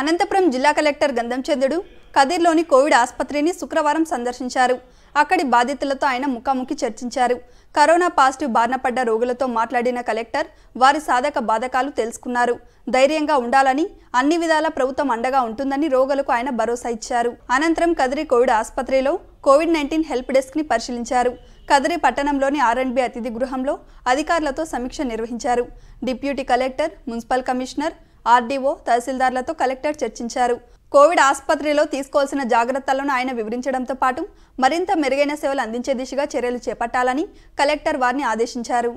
అనంతపురం జిల్లా collector Gandham Chandrudu కదిర్లోని Covid ఆసుపత్రిని శుక్రవారం సందర్శించారు. అక్కడి బాధితులతో ఆయన ముఖాముఖి చర్చించారు. కరోనా పాజిటివ్ బారిన పడ్డ రోగులతో మాట్లాడిన కలెక్టర్ వారి సాధక బాధకాలు తెలుసుకున్నారు. ధైర్యంగా ఉండాలని, అన్ని విధాల ప్రభుత్వం అండగా ఉంటుందని రోగులకు ఆయన భరోసా ఇచ్చారు. అనంతరం కదిరి కోవిడ్ ఆసుపత్రిలో కోవిడ్-19 హెల్ప్ డెస్క్ ని పరిశీలించారు. కదిరి పట్టణంలోని R&B అతిథి గృహంలో అధికారులతో సమీక్ష నిర్వహించారు. Deputy collector, municipal commissioner, RDO, తహసీల్దార్లతో కలెక్టర్ చర్చించారు. కోవిడ్ ఆసుపత్రిలో తీసుకోవాల్సిన జాగ్రత్తలను ఆయన వివరించడంతో పాటు మరింత మెరుగైన సేవలు అందించే దిశగా చర్యలు చేపట్టాలని కలెక్టర్ వారిని ఆదేశించారు.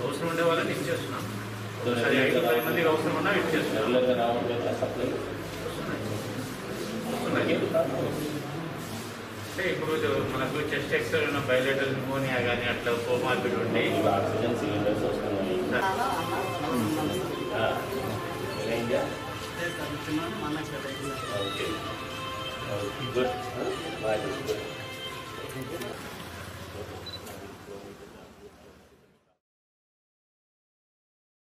అవసరం ఉండే వాళ్ళని ఇచ్చేస్తున్నాం. మందికి అవసరం ఉన్నా ఇచ్చేస్తున్నాం. ఇప్పుడు మనకు చెస్ట్ ఎక్స్రే ఉన్న బయలేటల్ న్యూమోనియా కానీ అట్లా కోమార్బిడ్ ఉంటే ఆక్సిజన్ సిలిండర్స్ వస్తున్నాయి. Okay good bye.